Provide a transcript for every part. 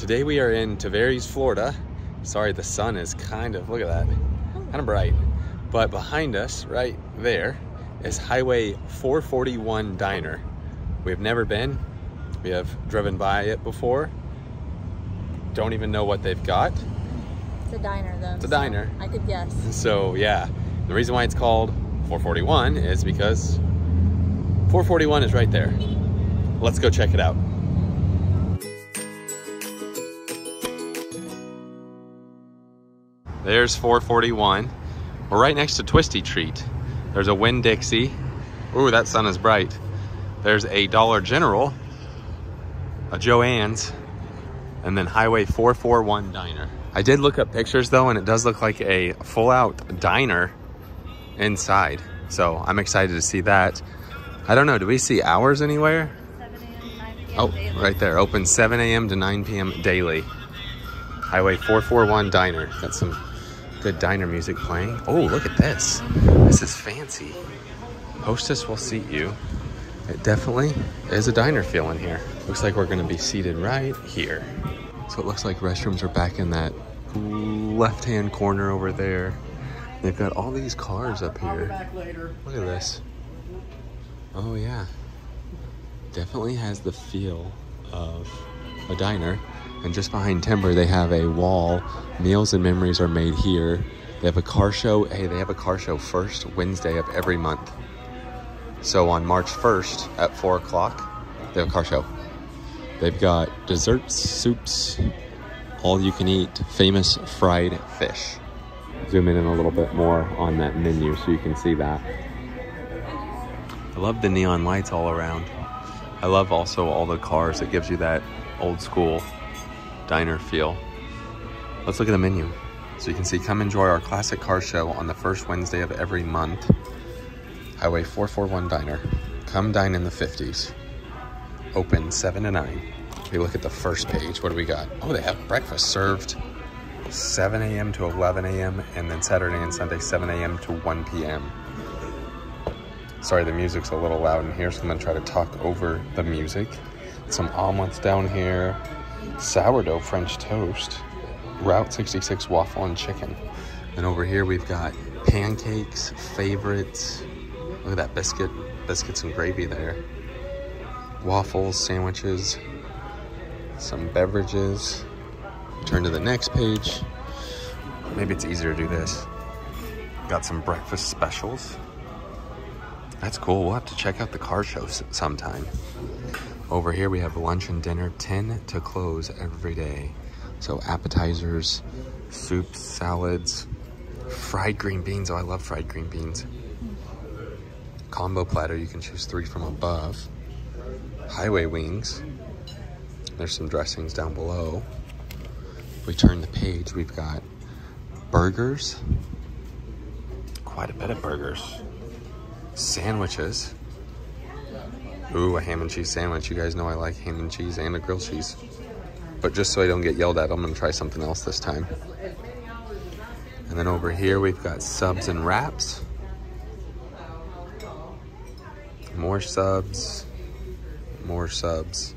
Today we are in Tavares, Florida. Sorry, the sun is kind of, look at that, kind of bright. But behind us, right there, is Highway 441 Diner. We have never been. We have driven by it before. Don't even know what they've got. It's a diner though. It's a diner. I could guess. So yeah, the reason why it's called 441 is because 441 is right there. Let's go check it out. There's 441. We're right next to Twisty Treat. There's a Winn-Dixie. Ooh, that sun is bright. There's a Dollar General, a Joann's, and then Highway 441 Diner. I did look up pictures though, and it does look like a full-out diner inside. So I'm excited to see that. I don't know, do we see hours anywhere? 7 a.m. to 9 p.m. Oh, daily. Right there, open 7 a.m. to 9 p.m. daily. Highway 441 Diner. Got some good diner music playing. Oh, look at this. This is fancy. Hostess will seat you. It definitely is a diner feel in here. Looks like we're gonna be seated right here. So it looks like restrooms are back in that left-hand corner over there. They've got all these cars up here. Look at this. Oh yeah. Definitely has the feel of a diner. And just behind Timber, they have a wall. Meals and memories are made here. They have a car show. Hey, they have a car show first Wednesday of every month. So on March 1st at 4 o'clock, they have a car show. They've got desserts, soups, all you can eat, famous fried fish. Zoom in a little bit more on that menu so you can see that. I love the neon lights all around. I love also all the cars. It gives you that old school diner feel. Let's look at the menu. So you can see, come enjoy our classic car show on the first Wednesday of every month. Highway 441 Diner. Come dine in the 50s. Open 7 to 9. We look at the first page. What do we got? Oh, they have breakfast served 7 a.m. to 11 a.m. and then Saturday and Sunday 7 a.m. to 1 p.m. Sorry, the music's a little loud in here, so I'm gonna try to talk over the music. Some omelets down here. Sourdough French toast, Route 66 waffle and chicken. And over here we've got pancakes, favorites. Look at that biscuits and gravy there. Waffles, sandwiches, some beverages. Turn to the next page. Maybe it's easier to do this. Got some breakfast specials. That's cool. We'll have to check out the car show sometime. Over here we have lunch and dinner, 10 to close every day. So appetizers, soups, salads, fried green beans. Oh, I love fried green beans. Combo platter, you can choose 3 from above. Highway wings. There's some dressings down below. If we turn the page, we've got burgers. Quite a bit of burgers. Sandwiches. Ooh, a ham and cheese sandwich. You guys know I like ham and cheese and a grilled cheese. But just so I don't get yelled at, I'm gonna try something else this time. And then over here, we've got subs and wraps. More subs, more subs.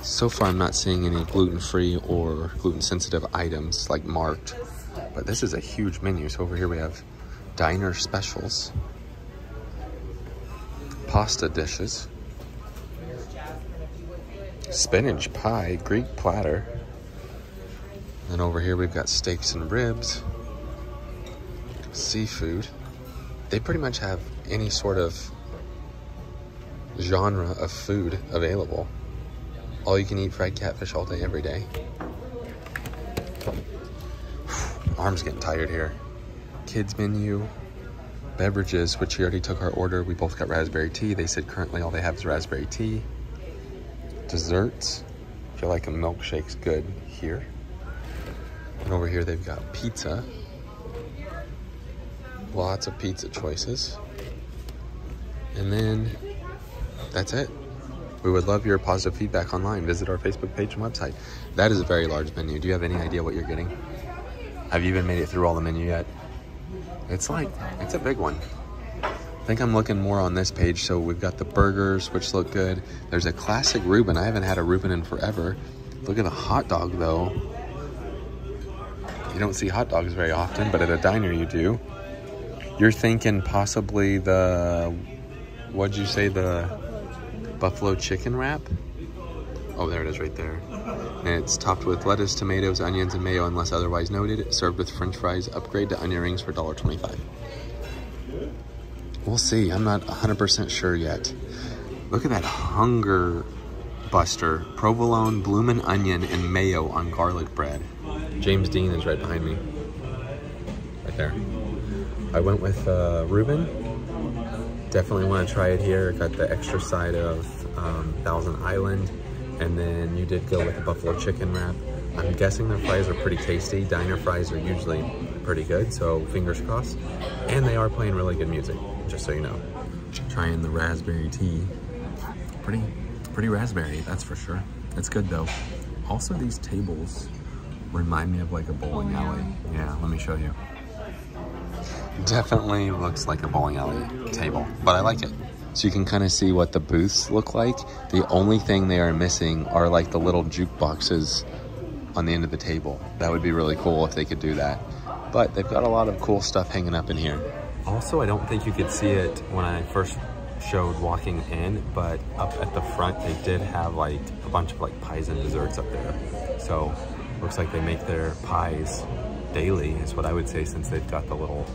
So far, I'm not seeing any gluten-free or gluten-sensitive items like marked, but this is a huge menu. So over here, we have diner specials. Pasta dishes, spinach pie, Greek platter. Then over here we've got steaks and ribs, seafood. They pretty much have any sort of genre of food available. All you can eat fried catfish all day, every day. Arm's getting tired here. Kids menu. Beverages, which we already took our order. We both got raspberry tea. They said currently all they have is raspberry tea. Desserts. I feel like a milkshake's good here. And over here they've got pizza. Lots of pizza choices. And then that's it. We would love your positive feedback online. Visit our Facebook page and website. That is a very large menu. Do you have any idea what you're getting? Have you even made it through all the menu yet? It's a big one. I think I'm looking more on this page. So we've got the burgers, which look good. There's a classic Reuben. I haven't had a Reuben in forever. Look at a hot dog though. You don't see hot dogs very often, but at a diner you do. You're thinking possibly the, what'd you say, the buffalo chicken wrap? Oh, there it is right there. And it's topped with lettuce, tomatoes, onions, and mayo, unless otherwise noted. Served with french fries. Upgrade to onion rings for $1.25. We'll see. I'm not 100% sure yet. Look at that Hunger Buster. Provolone, bloomin' onion, and mayo on garlic bread. James Dean is right behind me. Right there. I went with Reuben. Definitely want to try it here. Got the extra side of Thousand Island. And then you did go with the buffalo chicken wrap. I'm guessing their fries are pretty tasty. Diner fries are usually pretty good, so fingers crossed. And they are playing really good music, just so you know. Trying the raspberry tea. Pretty raspberry, that's for sure. It's good though. Also, these tables remind me of like a bowling alley. Yeah, let me show you. Definitely looks like a bowling alley table, but I like it. So you can kind of see what the booths look like. The only thing they are missing are like the little jukeboxes on the end of the table. That would be really cool if they could do that. But they've got a lot of cool stuff hanging up in here. Also, I don't think you could see it when I first showed walking in, but up at the front, they did have like a bunch of like pies and desserts up there. So looks like they make their pies daily is what I would say, since they've got the little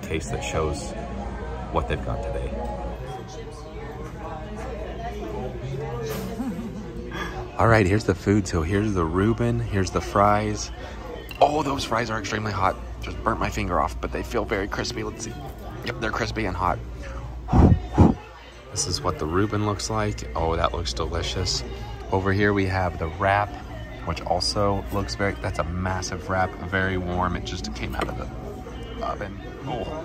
case that shows what they've got today. All right, here's the food. So here's the Reuben, here's the fries. Oh, those fries are extremely hot. Just burnt my finger off, but they feel very crispy. Let's see. Yep, they're crispy and hot. This is what the Reuben looks like. Oh, that looks delicious. Over here we have the wrap, which also looks very, that's a massive wrap, very warm. It just came out of the oven. Oh,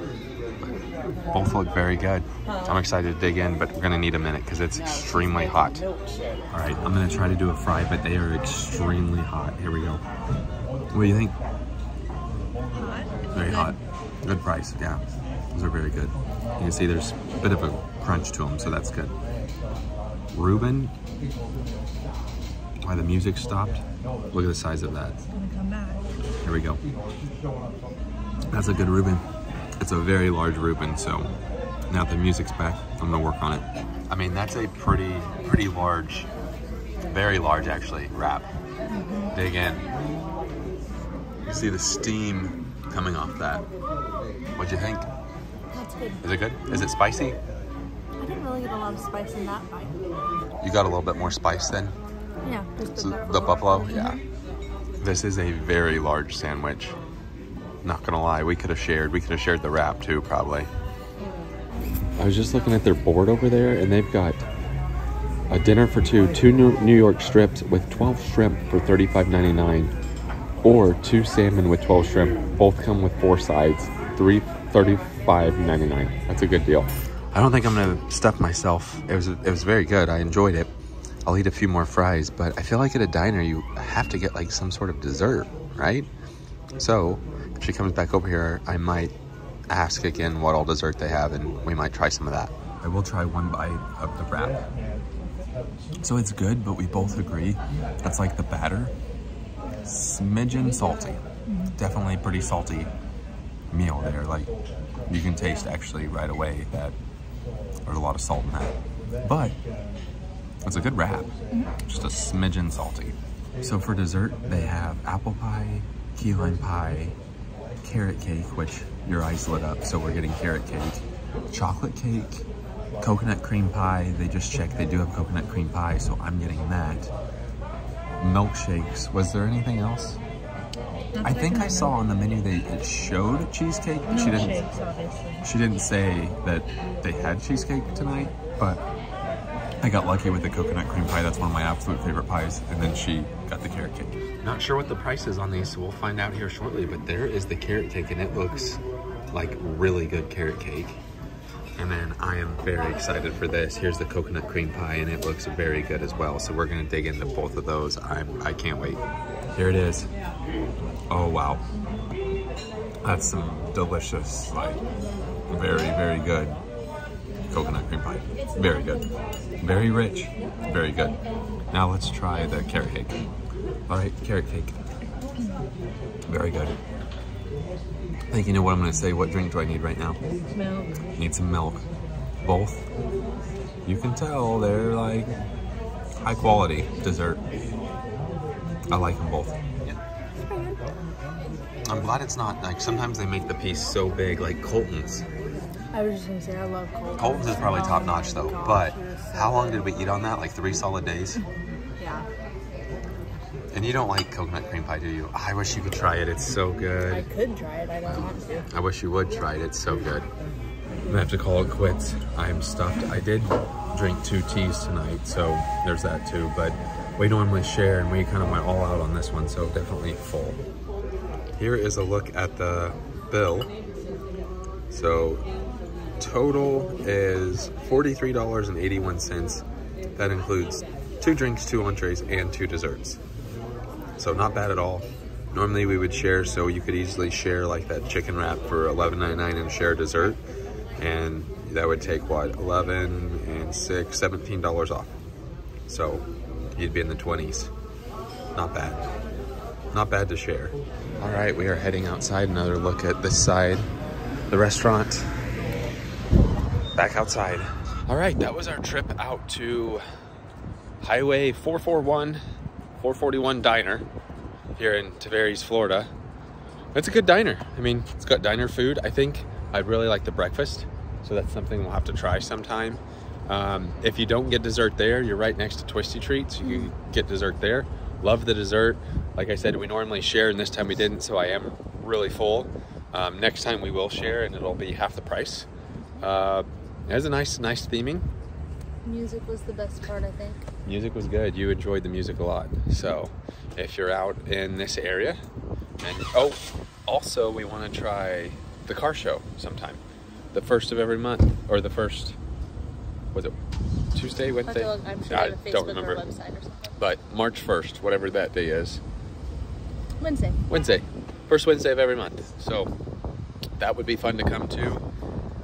both look very good. I'm excited to dig in, but we're gonna need a minute because it's extremely hot. All right, I'm gonna try to do a fry, but they are extremely hot. Here we go. What do you think? Very hot. Good price, yeah. Those are very good. You can see there's a bit of a crunch to them, so that's good. Reuben. Why the music stopped? Look at the size of that. It's gonna come back. Here we go. That's a good Reuben. It's a very large Reuben, so now the music's back, I'm gonna work on it. I mean, that's a pretty large, very large actually, wrap. Dig in. You see the steam coming off that. What'd you think? That's good. Is it good? Is it spicy? I didn't really get a lot of spice in that bite. You got a little bit more spice then? Yeah. So the buffalo? Yeah. This is a very large sandwich. Not gonna lie, we could have shared the wrap too, probably. I was just looking at their board over there, and they've got a dinner for two New York strips with 12 shrimp for $35.99. or 2 salmon with 12 shrimp, both come with 4 sides, $35.99. That's a good deal. I don't think I'm gonna stuff myself. It was very good, I enjoyed it. I'll eat a few more fries, but I feel like at a diner, you have to get like some sort of dessert, right? So if she comes back over here, I might ask again what all dessert they have, and we might try some of that. I will try one bite of the wrap. So it's good, but we both agree that's like the batter. Smidgen salty. Definitely pretty salty meal there. Like, you can taste actually right away that there's a lot of salt in that. But it's a good wrap. Just a smidgen salty. So for dessert, they have apple pie, key lime pie, carrot cake, which your eyes lit up, so we're getting carrot cake, chocolate cake, coconut cream pie. They just checked, they do have coconut cream pie, so I'm getting that. Milkshakes. Was there anything else? I think I saw on the menu it showed cheesecake, but she didn't say that they had cheesecake tonight. But I got lucky with the coconut cream pie. That's one of my absolute favorite pies. And then she got the carrot cake. Not sure what the price is on these, so we'll find out here shortly. But there is the carrot cake, and it looks like really good carrot cake. And then I am very excited for this. Here's the coconut cream pie, and it looks very good as well. So we're gonna dig into both of those. I can't wait. Here it is. Oh, wow. That's some delicious, like, very, very good coconut cream pie. Very good. Very rich. Very good. Now let's try the carrot cake. All right, carrot cake. Very good. I think you know what I'm going to say. What drink do I need right now? Milk. I need some milk. Both. You can tell they're like high quality dessert. I like them both. I'm glad it's not, like, sometimes they make the piece so big, like Colton's. I was just gonna say, I love Colton's. Colton's is probably top notch though, but how long did we eat on that? Like 3 solid days? Yeah. And you don't like coconut cream pie, do you? I wish you could try it, it's so good. I could try it, I don't want to. I wish you would try it, it's so good. I'm gonna have to call it quits. I'm stuffed. I did drink 2 teas tonight, so there's that too, but we normally share and we kind of went all out on this one, so definitely full. Here is a look at the bill. So total is $43.81. That includes 2 drinks, 2 entrees, and 2 desserts. So not bad at all. Normally we would share, so you could easily share like that chicken wrap for $11.99 and share dessert. And that would take what, 11 and 6, $17 off. So you'd be in the 20s. Not bad. Not bad to share. All right, we are heading outside. Another look at this side, the restaurant. Back outside. All right, that was our trip out to Highway 441 Diner here in Tavares, Florida. It's a good diner. I mean, it's got diner food. I think I really like the breakfast, so that's something we'll have to try sometime. If you don't get dessert there, you're right next to Twisty Treat, so you get dessert there. Love the dessert. Like I said, we normally share and this time we didn't, so I am really full. Next time we will share and it'll be half the price. It was a nice theming. Music was the best part, I think. Music was good. You enjoyed the music a lot. So if you're out in this area, and oh, also we want to try the car show sometime. The first of every month, or the first, was it Tuesday, Wednesday? I'm sure on Facebook, don't remember, or website or something. But March 1st, whatever that day is. Wednesday. Wednesday. First Wednesday of every month. So that would be fun to come to.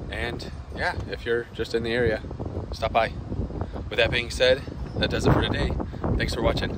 And yeah, if you're just in the area, stop by. With that being said, that does it for today. Thanks for watching.